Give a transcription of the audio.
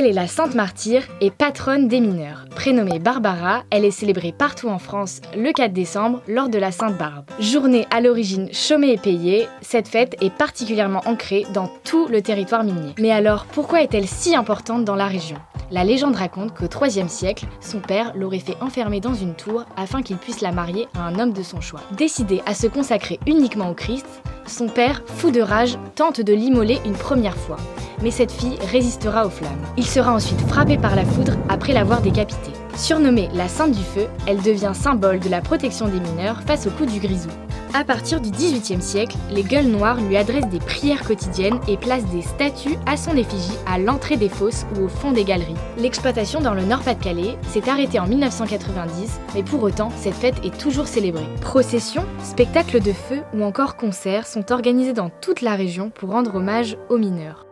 Elle est la Sainte Martyre et patronne des mineurs. Prénommée Barbara, elle est célébrée partout en France le 4 décembre lors de la Sainte-Barbe. Journée à l'origine chômée et payée, cette fête est particulièrement ancrée dans tout le territoire minier. Mais alors, pourquoi est-elle si importante dans la région ? La légende raconte qu'au IIIe siècle, son père l'aurait fait enfermer dans une tour afin qu'il puisse la marier à un homme de son choix. Décidé à se consacrer uniquement au Christ, son père, fou de rage, tente de l'immoler une première fois. Mais cette fille résistera aux flammes. Il sera ensuite frappé par la foudre après l'avoir décapitée. Surnommée la Sainte du Feu, elle devient symbole de la protection des mineurs face aux coups du grisou. À partir du XVIIIe siècle, les Gueules Noires lui adressent des prières quotidiennes et placent des statues à son effigie à l'entrée des fosses ou au fond des galeries. L'exploitation dans le Nord-Pas-de-Calais s'est arrêtée en 1990, mais pour autant, cette fête est toujours célébrée. Processions, spectacles de feu ou encore concerts sont organisés dans toute la région pour rendre hommage aux mineurs.